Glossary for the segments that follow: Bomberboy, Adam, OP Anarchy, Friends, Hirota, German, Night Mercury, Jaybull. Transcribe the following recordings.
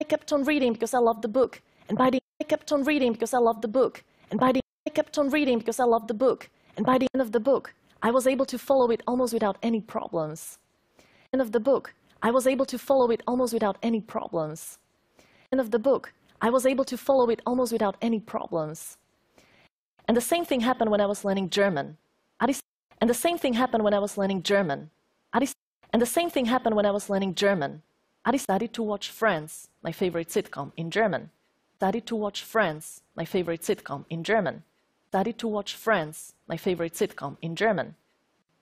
I kept on reading because I loved the book. And by the end, I kept on reading because I loved the book. And by the end, I kept on reading because I loved the book. And by the end of the book, I was able to follow it almost without any problems. End of the book, I was able to follow it almost without any problems. End of the book, I was able to follow it almost without any problems. And the same thing happened when I was learning German. And the same thing happened when I was learning German. And the same thing happened when I was learning German. I decided to watch Friends, my favorite sitcom, in German. Started to watch Friends, my favorite sitcom, in German. Started to watch Friends, my favorite sitcom, in German.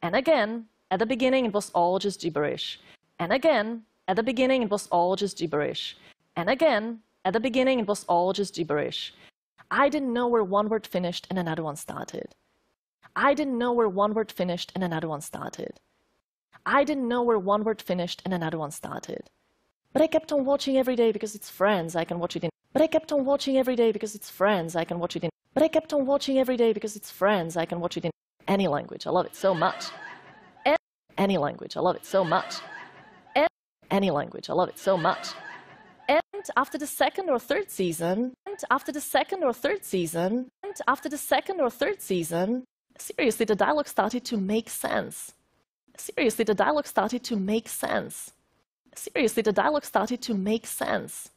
And again, at the beginning, it was all just gibberish. And again, at the beginning, it was all just gibberish. And again, at the beginning, it was all just gibberish. I didn't know where one word finished and another one started. I didn't know where one word finished and another one started. I didn't know where one word finished and another one started. But I kept on watching every day because it's Friends, I can watch it in. But I kept on watching every day because it's Friends, I can watch it in. But I kept on watching every day because it's Friends, I can watch it in any language. I love it so much. Any language, I love it so much. Any language, I love it so much. And after the second or third season, and after the second or third season, and after the second or third season, seriously, the dialogue started to make sense. Seriously, the dialogue started to make sense. Seriously, the dialogue started to make sense.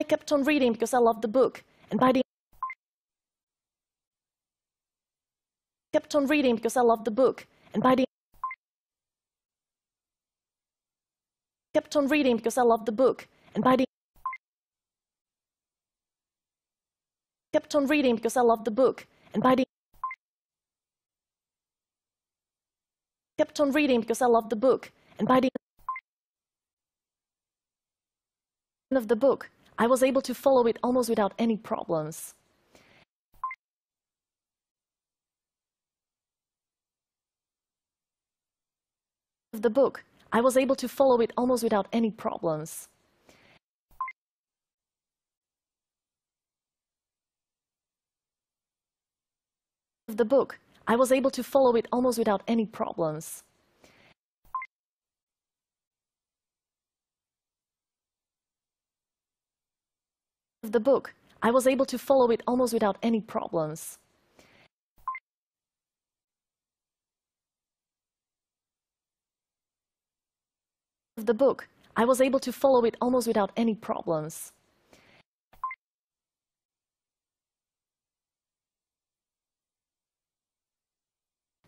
I kept on reading because I loved the book. And by the I kept on reading because I loved the book. And by the I kept on reading because I loved the book. And by the I kept on reading because I loved the book. And by the I kept on reading because I loved the book. And by the end of the book, I was able to follow it almost without any problems. Of the book, I was able to follow it almost without any problems. Of the book, I was able to follow it almost without any problems. Of the book, I was able to follow it almost without any problems. Of the book, I was able to follow it almost without any problems.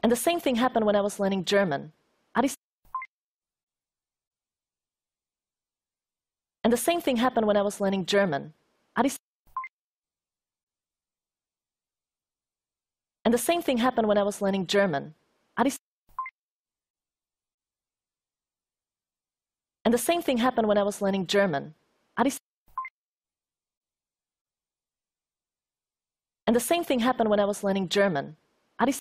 And the same thing happened when I was learning German. And the same thing happened when I was learning German. And the same thing happened when I was learning German. And the same thing happened when I was learning German. And the same thing happened when I was learning German. I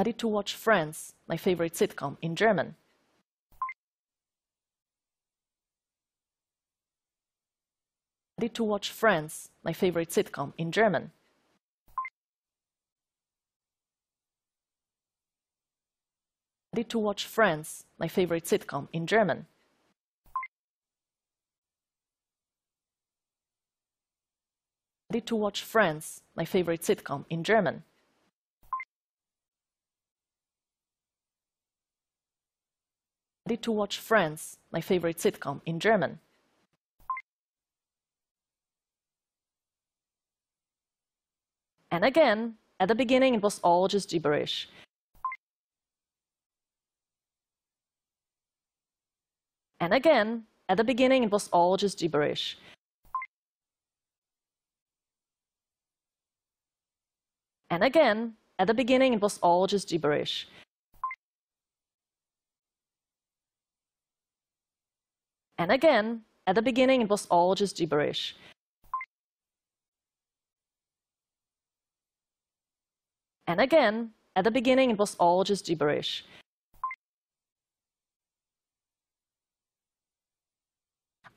started to watch Friends, my favorite sitcom, in German. I started to watch Friends, my favorite sitcom, in German. I started to watch Friends, my favorite sitcom, in German. I started to watch Friends, my favorite sitcom, in German. I started to watch Friends, my favorite sitcom, in German. And again, at the beginning, it was all just gibberish. And again, at the beginning, it was all just gibberish. And again, at the beginning, it was all just gibberish. And again, at the beginning, it was all just gibberish. And again, at the beginning, it was all just gibberish.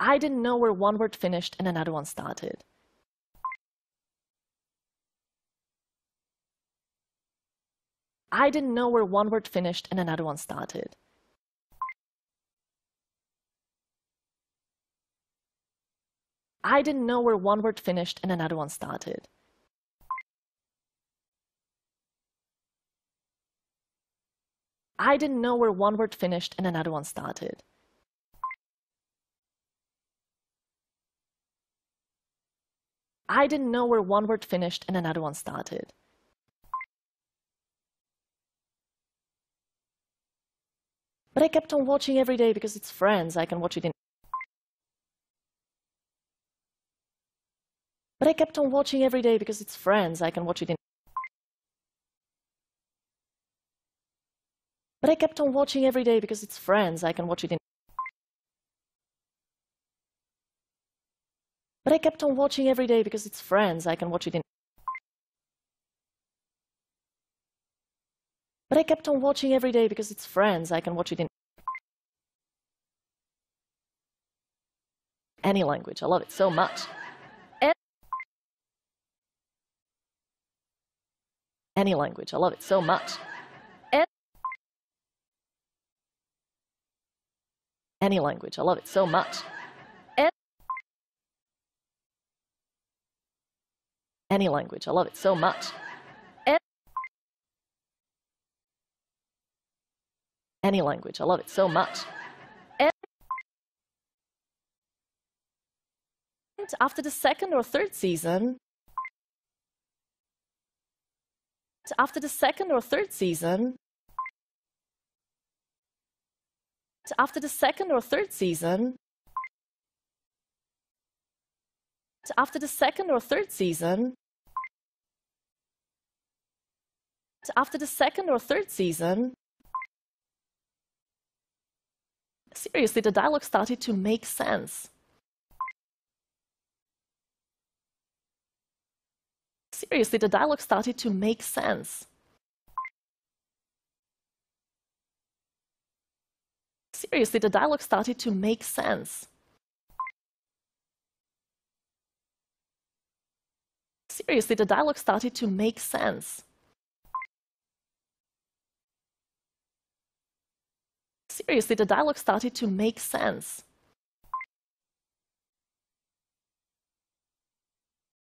I didn't know where one word finished and another one started. I didn't know where one word finished and another one started. I didn't know where one word finished and another one started. I didn't know where one word finished and another one started. I didn't know where one word finished and another one started. But I kept on watching every day because it's Friends. I can watch it in. But I kept on watching every day because it's Friends. I can watch it in. But I kept on watching every day because it's Friends. I can watch it in. But I kept on watching every day because it's Friends. I can watch it in. But I kept on watching every day because it's Friends. I can watch it in any language. I love it so much. Any language. I love it so much. Any language. I love it so much. Any language. I love it so much. Any language. I love it so much. And after the second or third season, after the second or third season, after the second or third season, after the second or third season, after the second or third season, seriously, the dialogue started to make sense. Seriously, the dialogue started to make sense. Seriously, the dialogue started to make sense. Seriously, the dialogue started to make sense. Seriously, the dialogue started to make sense.